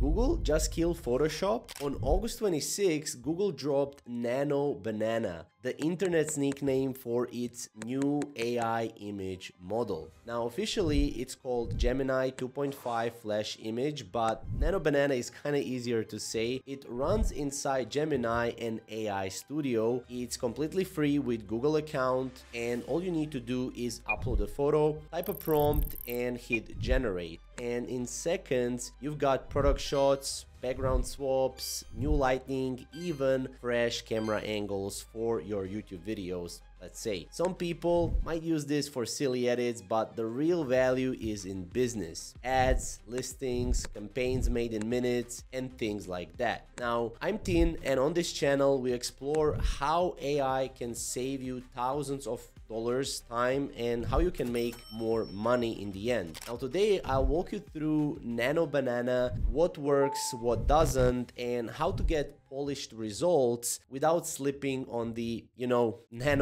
Google just killed Photoshop? On August 26, Google dropped Nano Banana, the internet's nickname for its new AI image model. Now, officially, it's called Gemini 2.5 Flash Image, but Nano Banana is kind of easier to say. It runs inside Gemini and AI Studio. It's completely free with Google account, and all you need to do is upload a photo, type a prompt, and hit generate. And in seconds, you've got product shots, background swaps, new lighting, even fresh camera angles for your YouTube videos, let's say. Some people might use this for silly edits, but the real value is in business. Ads, listings, campaigns made in minutes, and things like that. Now, I'm Tin, and on this channel, we explore how AI can save you thousands of dollars, time, and how you can make more money in the end. Now, today, I'll walk you through Nano Banana, what works, what doesn't, and how to get polished results without slipping on the, Nano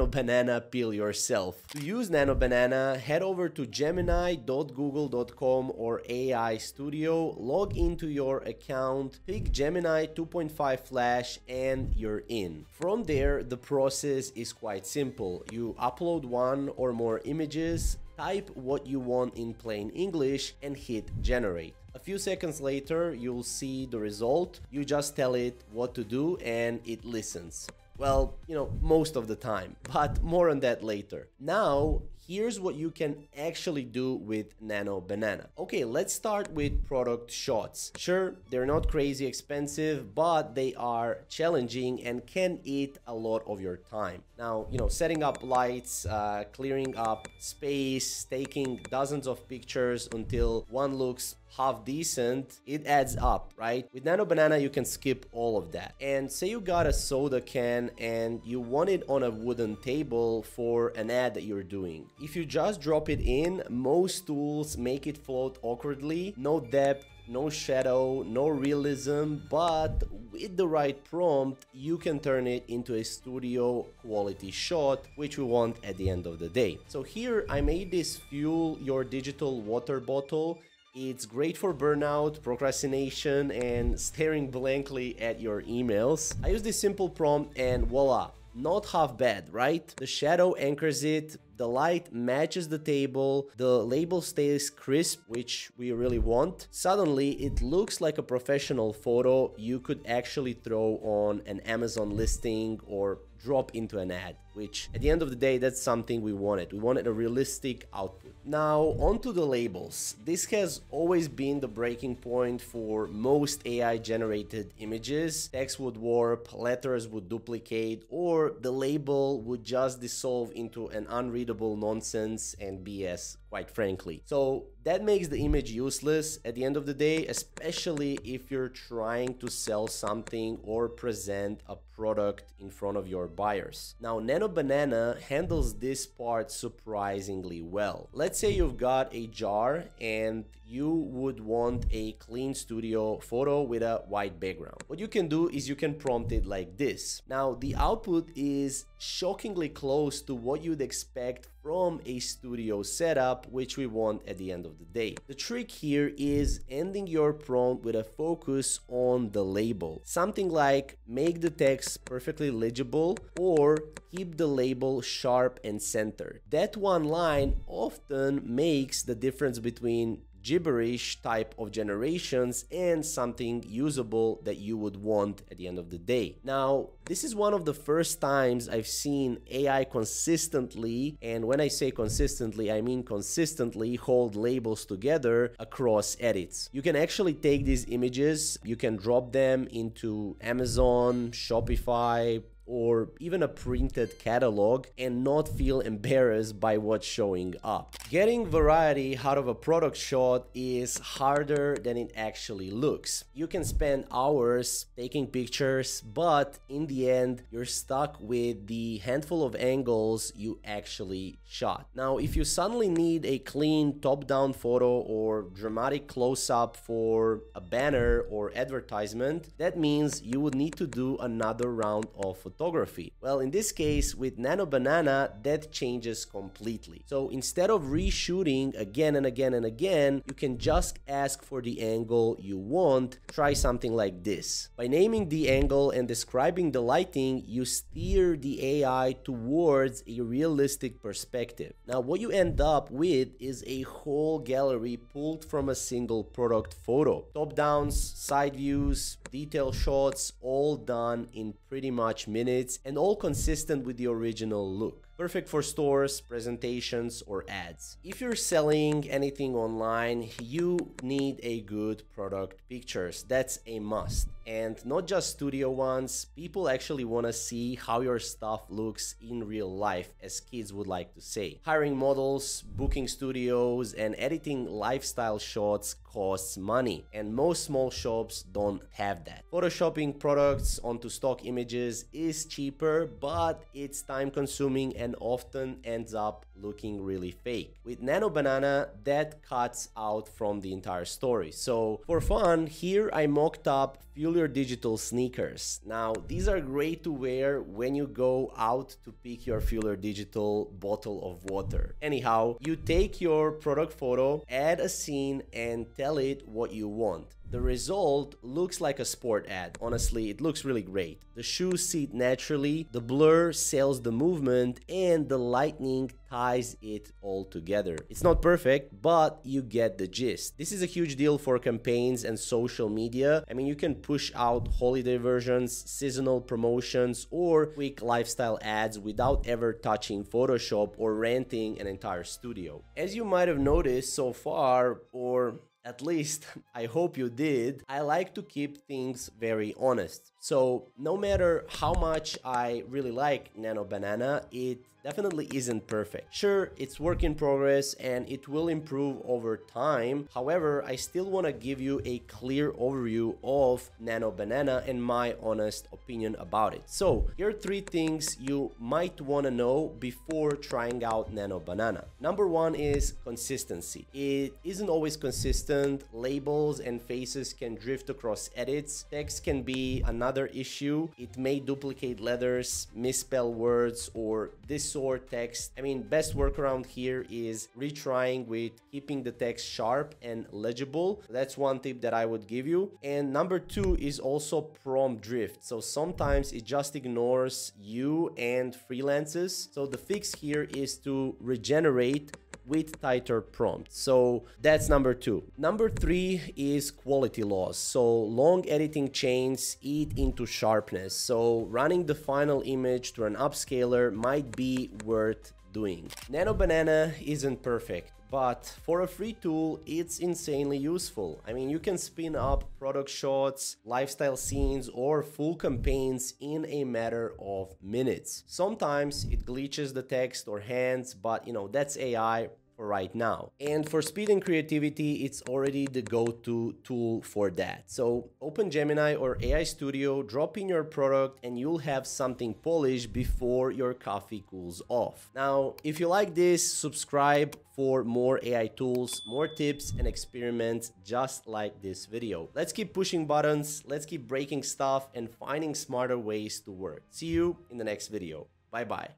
Banana pill yourself. To use Nano Banana, head over to gemini.google.com or AI Studio, log into your account, pick Gemini 2.5 Flash, and you're in. From there, the process is quite simple. You upload one or more images, type what you want in plain English, and hit generate. A few seconds later, you'll see the result. You just tell it what to do and it listens. Well, most of the time, but more on that later. Now, here's what you can actually do with Nano Banana. Okay, let's start with product shots. Sure, they're not crazy expensive, but they are challenging and can eat a lot of your time. Now, setting up lights, clearing up space, taking dozens of pictures until one looks half decent, it adds up, right? With Nano Banana, you can skip all of that. And say you got a soda can and you want it on a wooden table for an ad that you're doing. If you just drop it in, most tools make it float awkwardly, no depth, no shadow, no realism, but with the right prompt, you can turn it into a studio quality shot, which we want at the end of the day. So here I made this Fuel Your Digital water bottle. It's great for burnout, procrastination, and staring blankly at your emails. I use this simple prompt and voila, not half bad, right? The shadow anchors it, the light matches the table, the label stays crisp, which we really want. Suddenly, it looks like a professional photo you could actually throw on an Amazon listing or drop into an ad, which at the end of the day, that's something we wanted. We wanted a realistic output. Now, onto the labels. This has always been the breaking point for most AI-generated images. Text would warp, letters would duplicate, or the label would just dissolve into an unreadable nonsense and BS, quite frankly. So that makes the image useless at the end of the day, especially if you're trying to sell something or present a product in front of your buyers. Now, Nano Banana handles this part surprisingly well. Let's say you've got a jar and you would want a clean studio photo with a white background. What you can do is you can prompt it like this. Now, the output is shockingly close to what you'd expect from a studio setup, which we want at the end of the day. The trick here is ending your prompt with a focus on the label. Something like, make the text perfectly legible, or keep the label sharp and centered. That one line often makes the difference between gibberish type of generations and something usable that you would want at the end of the day. Now, this is one of the first times I've seen AI consistently, and when I say consistently, I mean consistently hold labels together across edits. You can actually take these images, you can drop them into Amazon, Shopify, or even a printed catalog and not feel embarrassed by what's showing up. Getting variety out of a product shot is harder than it actually looks. You can spend hours taking pictures, but in the end, you're stuck with the handful of angles you actually shot. Now, if you suddenly need a clean top-down photo or dramatic close-up for a banner or advertisement, that means you would need to do another round of photography. photography? Well, in this case, with Nano Banana, that changes completely. So instead of reshooting again and again and again, you can just ask for the angle you want. Try something like this. By naming the angle and describing the lighting, you steer the AI towards a realistic perspective. Now, what you end up with is a whole gallery pulled from a single product photo. Top downs, side views, detail shots, all done in pretty much minutes and all consistent with the original look. Perfect for stores, presentations, or ads. If you're selling anything online, you need a good product pictures. That's a must. And not just studio ones, people actually want to see how your stuff looks in real life, as kids would like to say. Hiring models, booking studios, and editing lifestyle shots costs money, and most small shops don't have that. Photoshopping products onto stock images is cheaper, but it's time consuming and often ends up looking really fake. With Nano Banana, that cuts out from the entire story. So for fun, here I mocked up Fuel Your Digital sneakers. Now, these are great to wear when you go out to pick your Fuel Your Digital bottle of water. Anyhow, you take your product photo, add a scene, and tell it what you want. The result looks like a sport ad. Honestly, it looks really great. The shoes sit naturally, the blur sells the movement, and the lightning ties it all together. It's not perfect, but you get the gist. This is a huge deal for campaigns and social media. I mean, you can push out holiday versions, seasonal promotions, or quick lifestyle ads without ever touching Photoshop or renting an entire studio. As you might have noticed so far, or at least I hope you did, I like to keep things very honest. So no matter how much I really like Nano Banana, it definitely isn't perfect. Sure, it's work in progress and it will improve over time. However, I still want to give you a clear overview of Nano Banana and my honest opinion about it. So here are three things you might want to know before trying out Nano Banana. Number one is consistency. It isn't always consistent. Labels and faces can drift across edits. Text can be another issue. It may duplicate letters, misspell words, or distort text. I mean, best workaround here is retrying with keeping the text sharp and legible. That's one tip that I would give you. And number two is also prompt drift. So sometimes it just ignores you and freelances. So the fix here is to regenerate with tighter prompts. So that's number two. Number three is quality loss. So long editing chains eat into sharpness. So running the final image to an upscaler might be worth doing. Nano Banana isn't perfect, but for a free tool, it's insanely useful. I mean, you can spin up product shots, lifestyle scenes, or full campaigns in a matter of minutes. Sometimes it glitches the text or hands, but you know, that's AI for right now. And for speed and creativity, it's already the go-to tool for that. So open Gemini or AI Studio, drop in your product, and you'll have something polished before your coffee cools off. Now, if you like this, subscribe for more AI tools, more tips and experiments just like this video. Let's keep pushing buttons, let's keep breaking stuff and finding smarter ways to work. See you in the next video. Bye-bye.